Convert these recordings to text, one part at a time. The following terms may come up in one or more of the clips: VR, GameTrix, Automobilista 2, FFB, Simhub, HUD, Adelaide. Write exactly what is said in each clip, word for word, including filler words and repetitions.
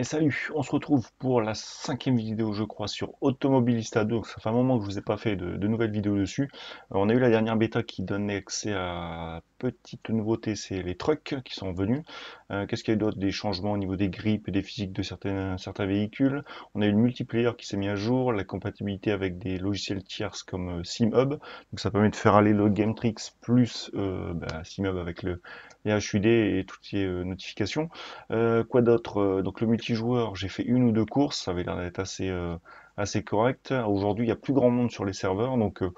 Et salut, on se retrouve pour la cinquième vidéo je crois sur Automobilista deux, donc ça fait un moment que je ne vous ai pas fait de, de nouvelles vidéos dessus. Alors, on a eu la dernière bêta qui donnait accès à petite nouveauté, c'est les trucks qui sont venus. Euh, Qu'est-ce qu'il y a d'autre? Des changements au niveau des grippes et des physiques de certains, certains véhicules. On a eu le multiplayer qui s'est mis à jour, la compatibilité avec des logiciels tierces comme euh, Simhub. Donc ça permet de faire aller le GameTrix plus euh, bah, Simhub avec le H U D et toutes les euh, notifications. Euh, quoi d'autre? Donc le multijoueur, j'ai fait une ou deux courses, ça avait l'air d'être assez... Euh, assez correct. Aujourd'hui il n'y a plus grand monde sur les serveurs, donc euh,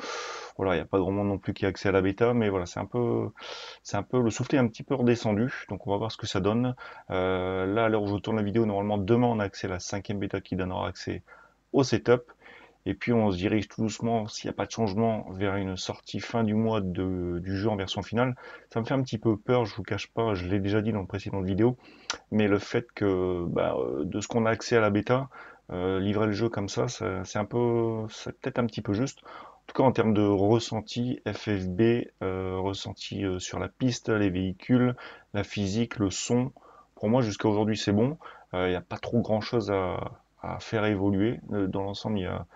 voilà, il n'y a pas grand monde non plus qui a accès à la bêta, mais voilà, c'est un peu c'est un peu le soufflet est un petit peu redescendu, donc on va voir ce que ça donne. Euh, là à l'heure où je tourne la vidéo, normalement demain on a accès à la cinquième bêta qui donnera accès au setup, et puis on se dirige tout doucement, s'il n'y a pas de changement, vers une sortie fin du mois de, du jeu en version finale. Ça me fait un petit peu peur, je vous cache pas, je l'ai déjà dit dans la précédente vidéo, mais le fait que bah, de ce qu'on a accès à la bêta, Euh, livrer le jeu comme ça, ça c'est un peu, c'est peut-être un petit peu juste. En tout cas, en termes de ressenti, F F B, euh, ressenti euh, sur la piste, les véhicules, la physique, le son, pour moi, jusqu'à aujourd'hui, c'est bon. Il euh, n'y a pas trop grand-chose à, à faire évoluer. Euh, dans l'ensemble, il y a...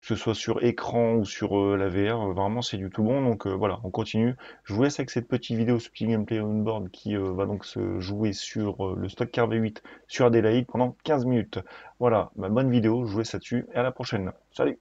que ce soit sur écran ou sur euh, la V R, euh, vraiment c'est du tout bon, donc euh, voilà, on continue. Je vous laisse avec cette petite vidéo, ce petit gameplay on board qui euh, va donc se jouer sur euh, le stock car V huit sur Adelaide pendant quinze minutes. Voilà, bah, bonne vidéo, je vous laisse là-dessus, et à la prochaine. Salut!